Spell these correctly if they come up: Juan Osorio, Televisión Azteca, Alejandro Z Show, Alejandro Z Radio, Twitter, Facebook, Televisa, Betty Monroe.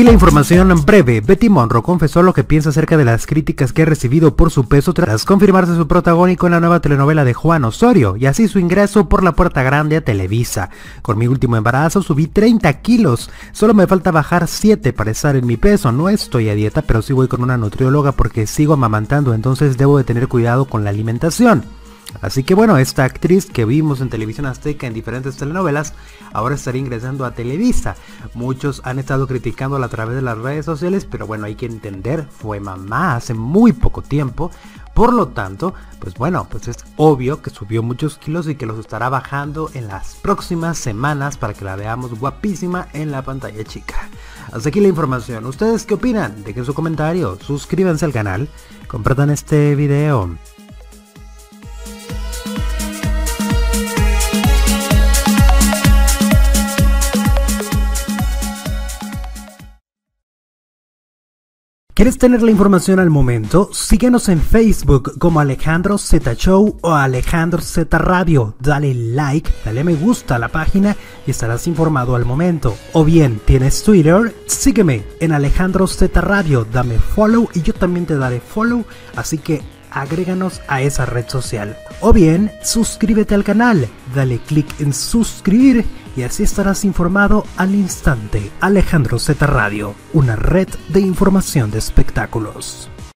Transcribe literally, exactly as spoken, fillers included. Aquí la información en breve. Betty Monroe confesó lo que piensa acerca de las críticas que ha recibido por su peso tras confirmarse su protagónico en la nueva telenovela de Juan Osorio y así su ingreso por la puerta grande a Televisa. Con mi último embarazo subí treinta kilos, solo me falta bajar siete para estar en mi peso, no estoy a dieta pero sí voy con una nutrióloga porque sigo amamantando, entonces debo de tener cuidado con la alimentación. Así que bueno, esta actriz que vimos en Televisión Azteca en diferentes telenovelas ahora estaría ingresando a Televisa. Muchos han estado criticándola a través de las redes sociales, pero bueno, hay que entender, fue mamá hace muy poco tiempo. Por lo tanto, pues bueno, pues es obvio que subió muchos kilos y que los estará bajando en las próximas semanas para que la veamos guapísima en la pantalla chica. Hasta aquí la información. ¿Ustedes qué opinan? Dejen su comentario, suscríbanse al canal, compartan este video. ¿Quieres tener la información al momento? Síguenos en Facebook como Alejandro Z Show o Alejandro Z Radio. Dale like, dale me gusta a la página y estarás informado al momento. O bien, ¿tienes Twitter? Sígueme en Alejandro Z Radio. Dame follow y yo también te daré follow, así que agréganos a esa red social. O bien, suscríbete al canal. Dale click en suscribir y así estarás informado al instante. Alejandro Z Radio, una red de información de espectáculos.